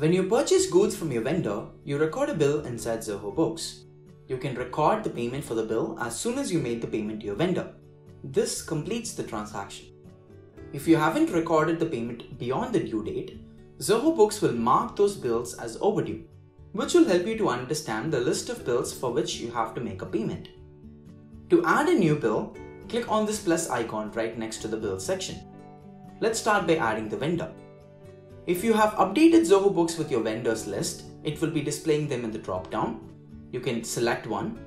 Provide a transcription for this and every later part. When you purchase goods from your vendor, you record a bill inside Zoho Books. You can record the payment for the bill as soon as you made the payment to your vendor. This completes the transaction. If you haven't recorded the payment beyond the due date, Zoho Books will mark those bills as overdue, which will help you to understand the list of bills for which you have to make a payment. To add a new bill, click on this plus icon right next to the bill section. Let's start by adding the vendor. If you have updated Zoho Books with your vendors list, it will be displaying them in the drop-down. You can select one.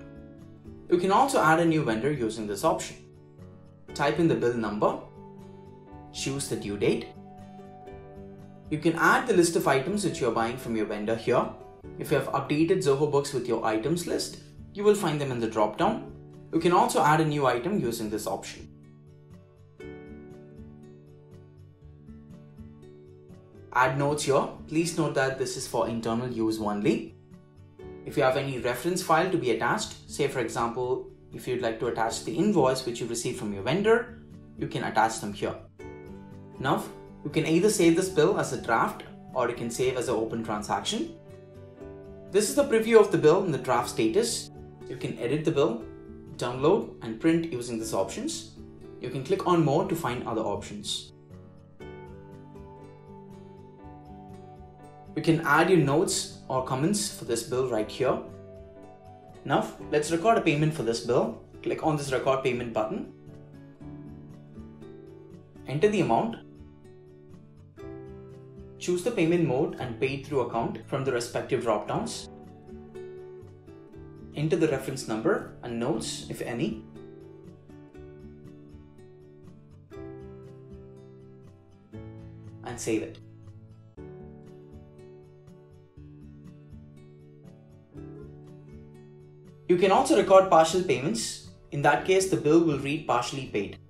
You can also add a new vendor using this option. Type in the bill number. Choose the due date. You can add the list of items which you are buying from your vendor here. If you have updated Zoho Books with your items list, you will find them in the drop-down. You can also add a new item using this option. Add notes here. Please note that this is for internal use only. If you have any reference file to be attached, say for example, if you'd like to attach the invoice which you received from your vendor, you can attach them here. Now, you can either save this bill as a draft or you can save as an open transaction. This is the preview of the bill in the draft status. You can edit the bill, download and print using these options. You can click on more to find other options. You can add your notes or comments for this bill right here. Now, let's record a payment for this bill. Click on this record payment button. Enter the amount. Choose the payment mode and pay it through account from the respective drop-downs. Enter the reference number and notes, if any. And save it. You can also record partial payments. In that case, the bill will read partially paid.